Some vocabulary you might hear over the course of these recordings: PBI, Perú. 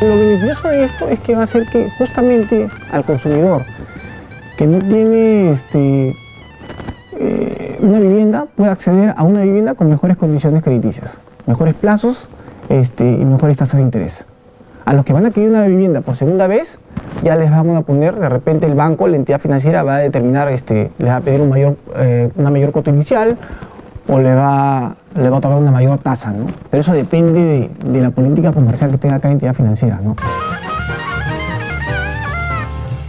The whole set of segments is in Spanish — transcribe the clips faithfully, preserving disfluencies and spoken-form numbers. Lo beneficioso de esto es que va a ser que justamente al consumidor que no tiene este, eh, una vivienda pueda acceder a una vivienda con mejores condiciones crediticias, mejores plazos este, y mejores tasas de interés. A los que van a adquirir una vivienda por segunda vez, ya les vamos a poner, de repente el banco, la entidad financiera va a determinar, este, les va a pedir un mayor, eh, una mayor cuota inicial o le va, le va a otorgar una mayor tasa, ¿no? Pero eso depende de, de la política comercial que tenga cada entidad financiera, ¿no?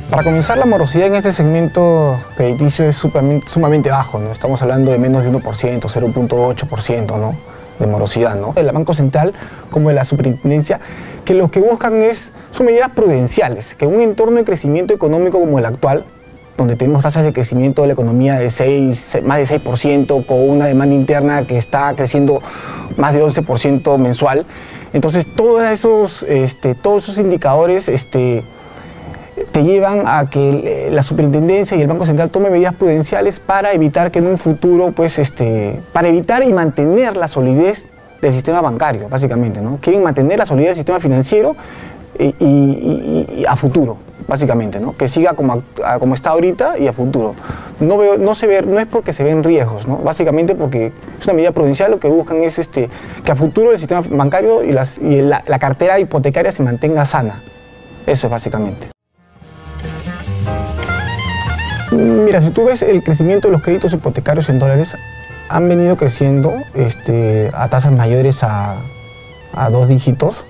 Para comenzar, la morosidad en este segmento crediticio es sumamente, sumamente bajo, ¿no? Estamos hablando de menos de uno por ciento, cero punto ocho por ciento, ¿no? de morosidad, ¿no? El Banco Central, como de la Superintendencia, que lo que buscan es, son medidas prudenciales, que en un entorno de crecimiento económico como el actual, donde tenemos tasas de crecimiento de la economía de seis, más de seis por ciento, con una demanda interna que está creciendo más de once por ciento mensual, entonces todos esos, este, todos esos indicadores este, te llevan a que la Superintendencia y el Banco Central tomen medidas prudenciales para evitar que en un futuro, pues, este, para evitar y mantener la solidez del sistema bancario, básicamente, ¿no? Quieren mantener la solidez del sistema financiero y, y, y, y a futuro, básicamente, ¿no? Que siga como, a, como está ahorita y a futuro. No, veo, no, se ve, no es porque se ven riesgos, ¿no? Básicamente porque es una medida prudencial, lo que buscan es este, que a futuro el sistema bancario y, las, y la, la cartera hipotecaria se mantenga sana. Eso es básicamente. Mira, si tú ves el crecimiento de los créditos hipotecarios en dólares, han venido creciendo este, a tasas mayores a, a dos dígitos,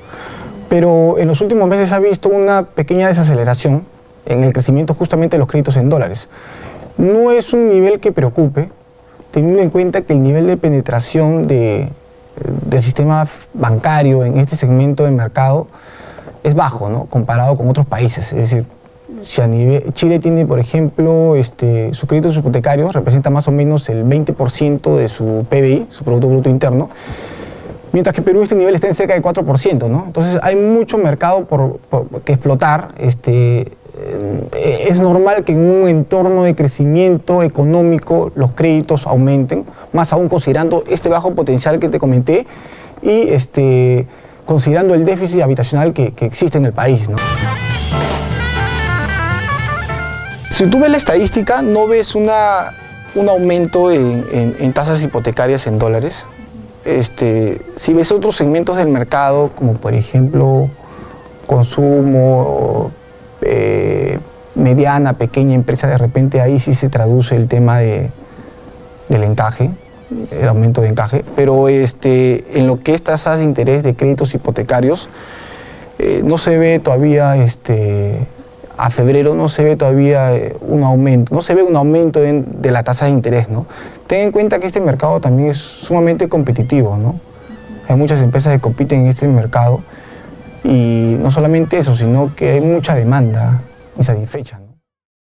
pero en los últimos meses ha visto una pequeña desaceleración en el crecimiento justamente de los créditos en dólares. No es un nivel que preocupe, teniendo en cuenta que el nivel de penetración de, del sistema bancario en este segmento del mercado es bajo, ¿no? Comparado con otros países, es decir, si a nivel, Chile tiene, por ejemplo, este, sus créditos hipotecarios, representa más o menos el veinte por ciento de su P B I, su Producto Bruto Interno, mientras que Perú este nivel está en cerca de cuatro por ciento, ¿no? Entonces hay mucho mercado por, por, que explotar. Este, eh, es normal que en un entorno de crecimiento económico los créditos aumenten, más aún considerando este bajo potencial que te comenté y este, considerando el déficit habitacional que, que existe en el país, ¿no? Si tú ves la estadística, no ves una, un aumento en, en, en tasas hipotecarias en dólares. Este, si ves otros segmentos del mercado, como por ejemplo consumo, eh, mediana, pequeña empresa, de repente ahí sí se traduce el tema de, del encaje, el aumento de encaje. Pero este, en lo que es tasas de interés de créditos hipotecarios, eh, no se ve todavía... Este, a febrero no se ve todavía un aumento, no se ve un aumento de, de la tasa de interés, ¿no? Ten en cuenta que este mercado también es sumamente competitivo, ¿no? Hay muchas empresas que compiten en este mercado y no solamente eso, sino que hay mucha demanda insatisfecha, ¿no?